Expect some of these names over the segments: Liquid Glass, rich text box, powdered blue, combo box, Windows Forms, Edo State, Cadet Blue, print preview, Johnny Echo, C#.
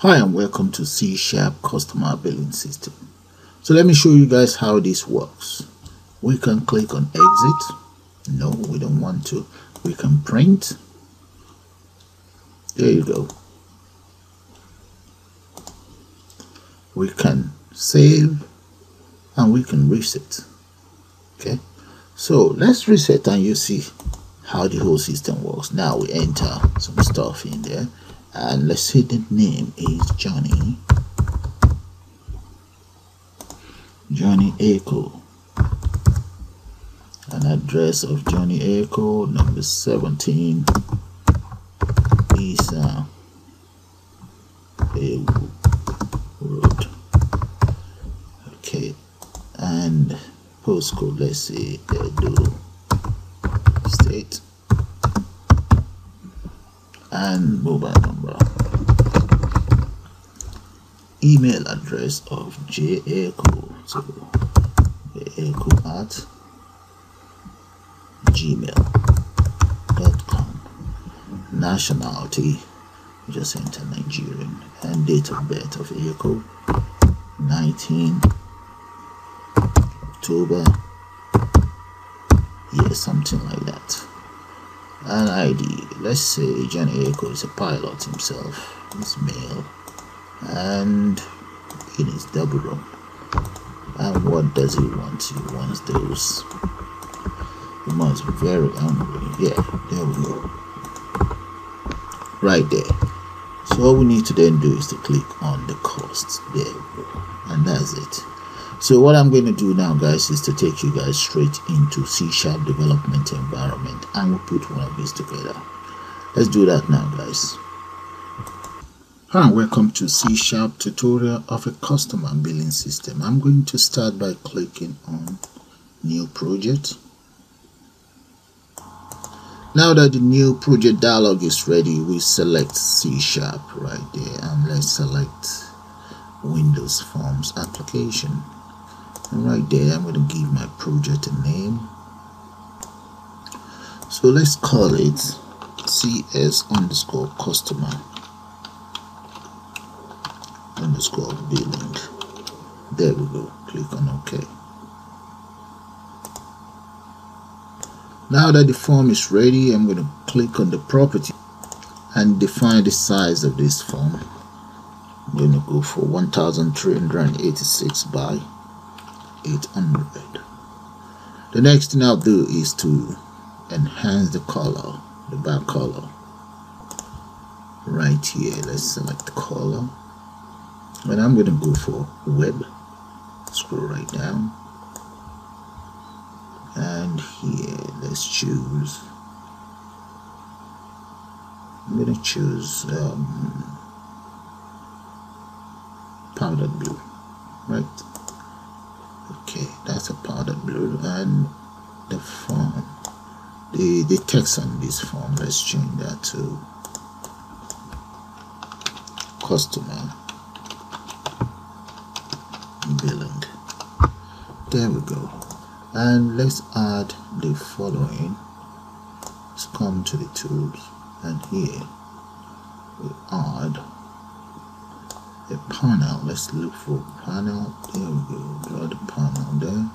Hi and welcome to C# customer billing system. So let me show you guys how this works. We can click on exit. No, we don't want to. We can print. There you go. We can save and we can reset. Okay, so let's reset and you see how the whole system works. Now we enter some stuff in there. And let's say the name is Johnny Echo, an address of Johnny Echo number 17 is Ewu Road. Okay, and postcode, let's say Edo State, and mobile number, email address of jecho, so jecho@gmail.com, nationality, just enter Nigerian, and date of birth of Echo, 19 October, yeah, something like that. An ID, let's say Johnny Echo is a pilot himself, he's male, and in his double room. And what does he want? He wants those. He must be very hungry. Yeah, there we go. Right there. So all we need to then do is to click on the cost. There we go. And that's it. So what I'm going to do now, guys, is to take you guys straight into C# development environment, and we'll put one of these together. Let's do that now, guys. Hi, and welcome to C# tutorial of a customer billing system. I'm going to start by clicking on New Project. Now that the New Project dialog is ready, we select C# right there, and let's select Windows Forms application. And right there, I'm going to give my project a name. So let's call it CS_customer_billing. There we go. Click on OK. Now that the form is ready, I'm going to click on the property and define the size of this form. I'm going to go for 1386 by 800. The next thing I'll do is to enhance the color, the back color. Right here, let's select color, and I'm going to go for web. Scroll right down, and here let's choose. I'm going to choose powdered blue, right? Okay, that's a powdered blue. And the form, the text on this form, let's change that to customer billing. There we go. And let's add the following. Let's come to the tools, and here we add a panel. Let's look for panel. There we go. Draw the panel there.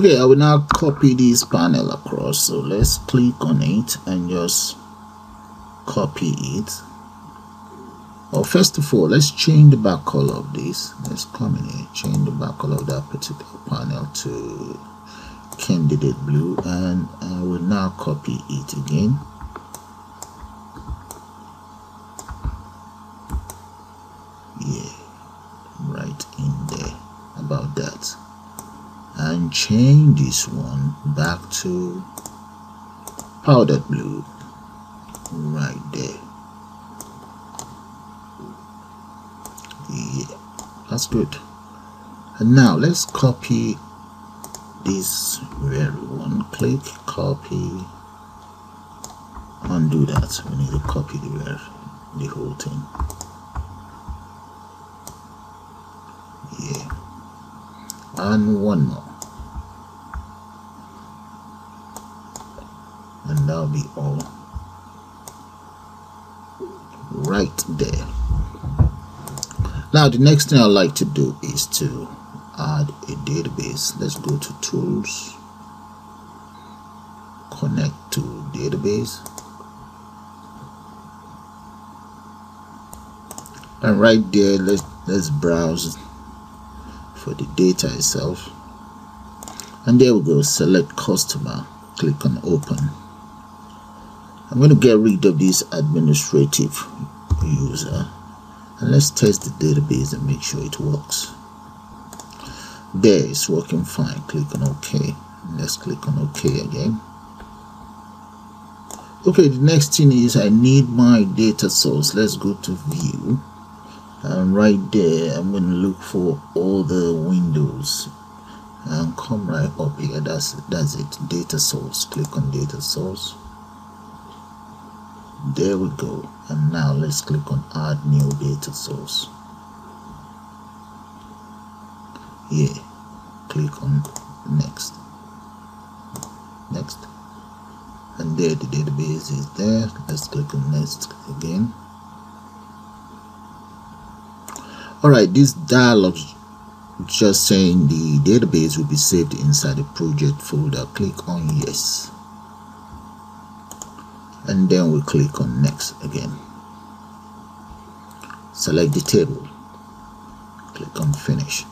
Okay, I will now copy this panel across. So let's click on it and just copy it. Oh, first of all, let's change the back color of this. Let's come in here, change the back color of that particular panel to Cadet Blue, and I will now copy it again. Yeah, right in there, about that. And change this one back to powdered blue, right there. Yeah, that's good. And now let's copy this very one. Click copy, undo that. We need to copy the whole thing. Yeah, and one more, and that'll be all. Right right there. Now the next thing I'd like to do is to add a database. Let's go to tools, connect to database, and right there let's browse for the data itself, and there we go. Select customer, click on open. I'm going to get rid of this administrative user, and let's test the database and make sure it works. There, it's working fine. Click on OK. Let's click on OK again. Okay, the next thing is I need my data source. Let's go to view, and right there I'm going to look for all the windows and come right up here. That's it, data source. Click on data source. There we go. And now let's click on add new data source. Yeah, click on next, next, and there the database is there. Let's click on next again. Alright, this dialog just saying the database will be saved inside the project folder. Click on yes, and then we click on next again. Select the table, click on finish,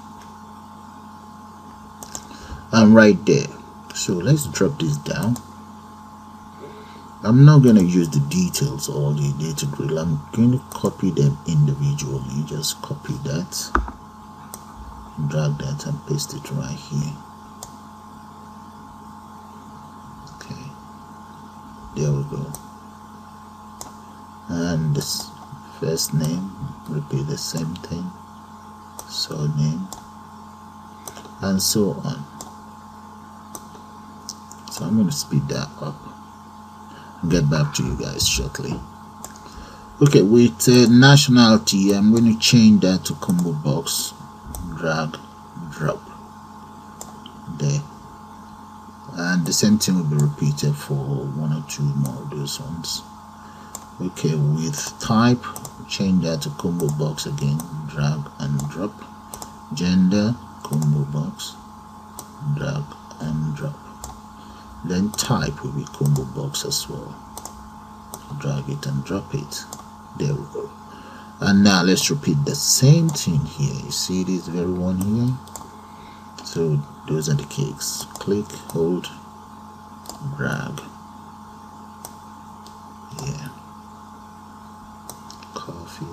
and right there. So let's drop this down. I'm not going to use the details or the data grid. I'm going to copy them individually. Just copy that, drag that, and paste it right here. Okay, there we go. And this first name, repeat the same thing, surname, and so on. So I'm going to speed that up and get back to you guys shortly. Okay, with nationality, I'm going to change that to combo box. Drag, drop there, and the same thing will be repeated for one or two more of those ones. Okay, with type, change that to combo box again. Drag and drop. Gender, combo box. Drag and drop. Then type will be combo box as well. Drag it and drop it. There we go. And now let's repeat the same thing here. You see this very one here. So those are the cakes. Click, hold, drag. Yeah. Coffee.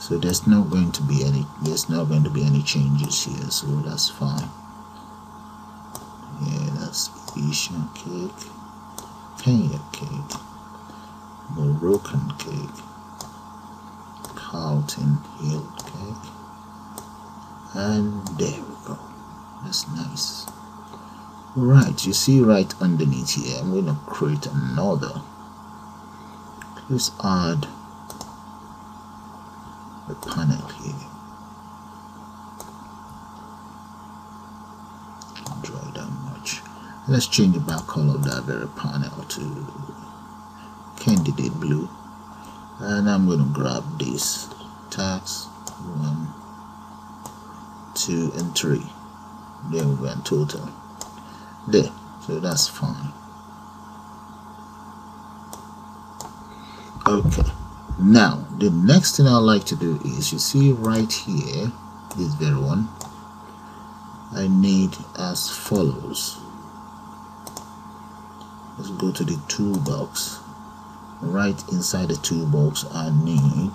So there's not going to be any changes here. So that's fine. Yeah, that's Asian cake, Kenya cake, Moroccan cake, Carlton Hill cake, and there we go. That's nice. Right, you see right underneath here, I'm going to create another. Let's add a panel here. Let's change the back color of that very panel to Cadet Blue, and I'm going to grab this tags 1, 2, and 3. There we go, in total. There, so that's fine. Okay, now the next thing I like to do is, you see right here, this very one, I need as follows. Let's go to the toolbox. Right inside the toolbox, I need,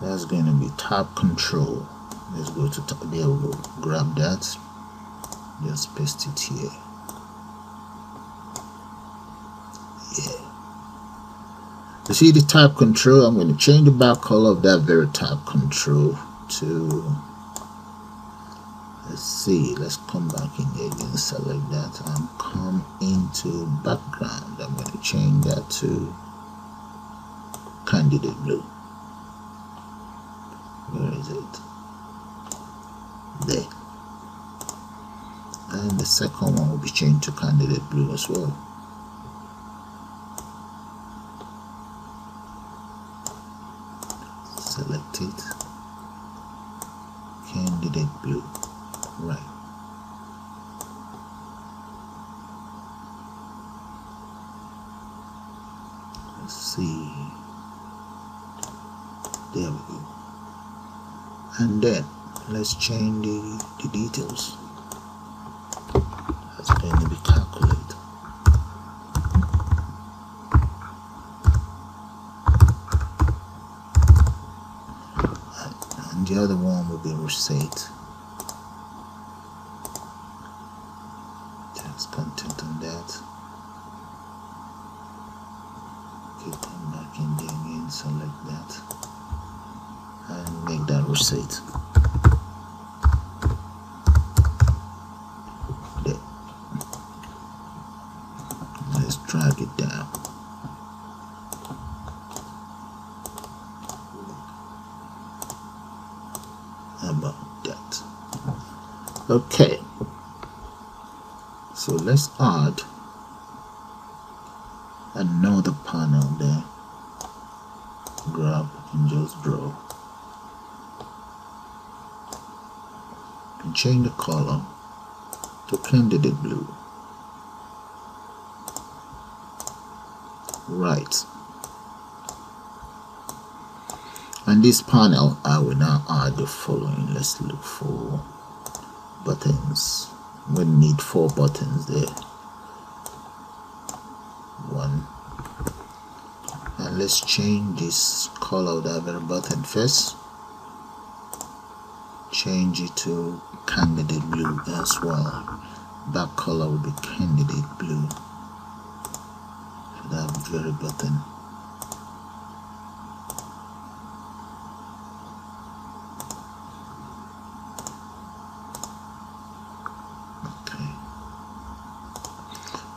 that's going to be tab control. Let's go to tab. There we go. Grab that. Just paste it here. Yeah. You see the tab control. I'm going to change the back color of that very tab control to. Let's see, let's come back in here again, select that, and come into background. I'm going to change that to Cadet Blue. Where is it? There. And the second one will be changed to Cadet Blue as well. select it, Cadet Blue, right. Let's see, there we go. And then let's change the details. That's going to be calculated. And the other one will be reset. There's content on that. Okay, come back in there again, select that, and make that reset. Drag it down. How about that? Okay, so let's add another panel there. Grab and just draw. And change the color to Cadet Blue. Right, and this panel I will now add the following. Let's look for buttons. We need 4 buttons there. 1, and let's change this color of that very button first. Change it to Cadet Blue as well. That color will be Cadet Blue. That very button.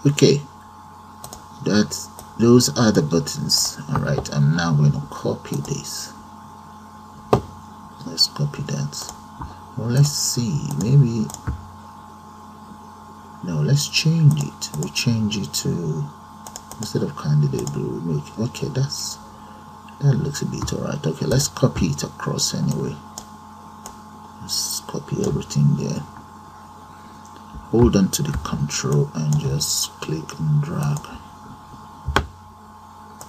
Okay, those are the buttons. All right, I'm now going to copy this. Let's copy that. Well, let's see, maybe no, let's change it. We'll change it to, instead of Cadet Blue, make, okay, that looks a bit alright. Okay, let's copy it across anyway. Let's copy everything there. Hold on to the control and just click and drag.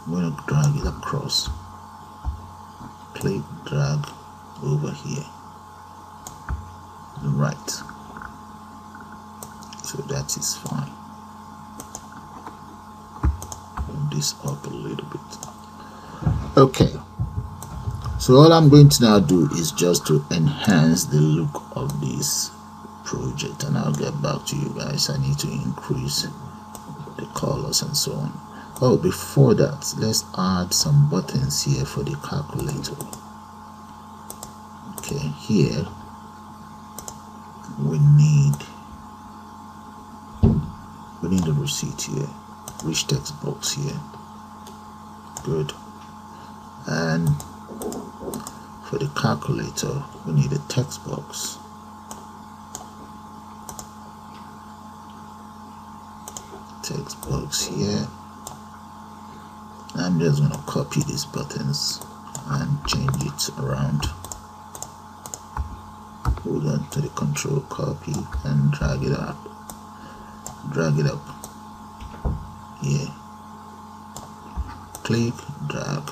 I'm gonna drag it across. Click, drag over here. Right. So that is fine. This up a little bit. Okay, so all I'm going to now do is just to enhance the look of this project, and I'll get back to you guys. I need to increase the colors and so on. Oh, before that, let's add some buttons here for the calculator. Okay, here we need a receipt here. Rich text box here. Good. And for the calculator, we need a text box. Text box here. I'm just going to copy these buttons and change it around. Hold on to the control, copy, and drag it up. Drag it up. Here. Click, drag.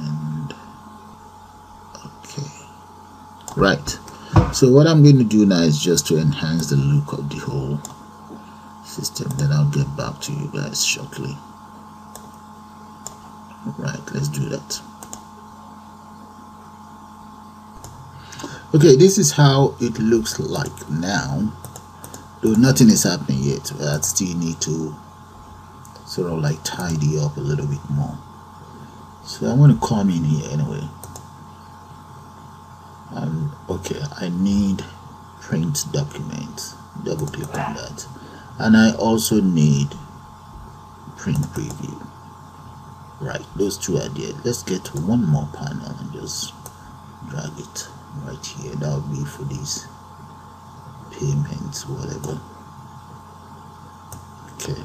And okay. Right. So what I'm going to do now is just to enhance the look of the whole system. Then I'll get back to you guys shortly. Right, let's do that. Okay, this is how it looks like now, though nothing is happening yet. I still need to sort of like tidy up a little bit more. So I want to come in here anyway. Okay, I need print documents. Double click on that. And I also need print preview. Right, those two are there. Let's get one more panel and just drag it. Right here, that'll be for these payments, whatever. Okay,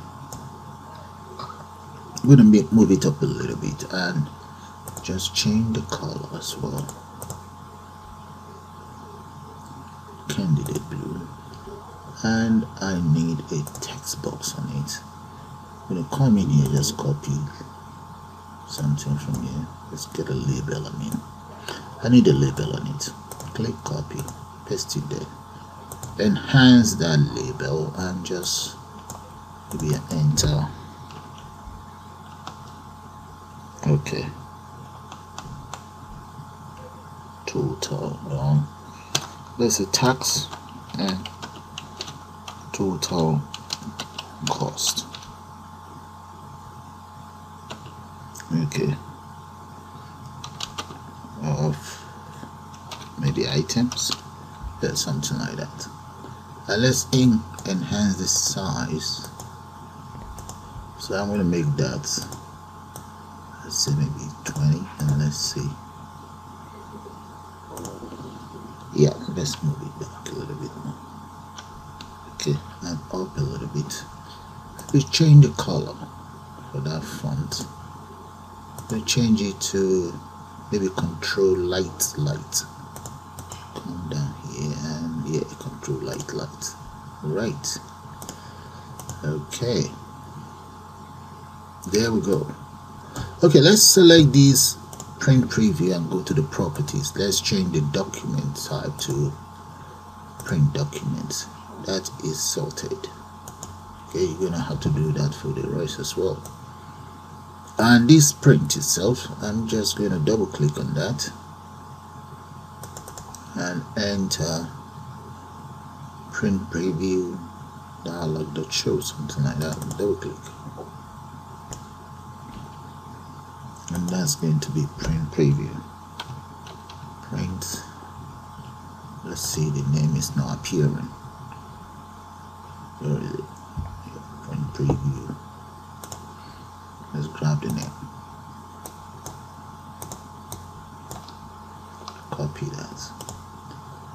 we're gonna move it up a little bit and just change the color as well. Cadet Blue, and I need a text box on it. I'm gonna come in here, just copy something from here. Let's get a label. I need a label on it. Click copy, paste it there, enhance that label, and just maybe enter. Okay, total wrong. There's a tax and total cost. Okay, of maybe items, there's something like that. And let's enhance the size. So I'm going to make that, let's say maybe 20, and let's see. Yeah, let's move it back a little bit more. Okay, and up a little bit. We change the color for that font. We change it to maybe control light. Come down here and yeah, control light. Right. Okay. There we go. Okay, let's select this print preview and go to the properties. Let's change the document type to print document. That is sorted. Okay, you're gonna have to do that for the rest as well. And this print itself, I'm just going to double click on that and enter print preview dialog that shows something like that. Double click, and that's going to be print preview. Print. Let's see, the name is not appearing. Where is it? Print preview. Let's grab the name, copy that,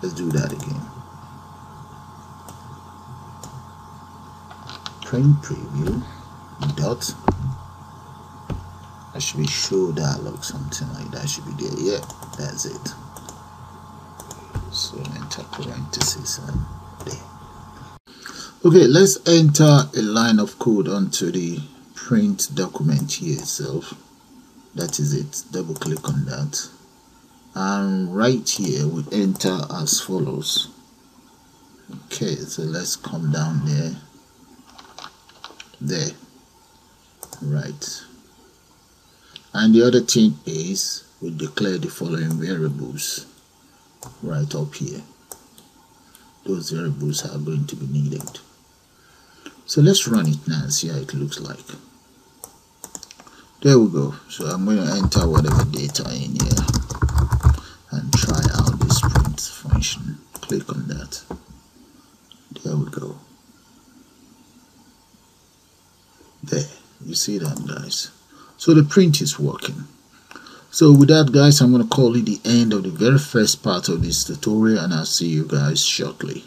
let's do that again, print preview dot, I should be show dialog, something like that should be there. Yeah, that's it. So enter parentheses and there. Okay, let's enter a line of code onto the print document here itself. That is it. Double click on that, and right here we enter as follows. Okay, so let's come down there, right. And the other thing is we declare the following variables right up here. Those variables are going to be needed. So let's run it now and see how it looks like. There we go. So I'm going to enter whatever data in here and try out this print function. Click on that. There we go. There, you see that, guys. So the print is working. So with that, guys, I'm going to call it the end of the very first part of this tutorial, and I'll see you guys shortly.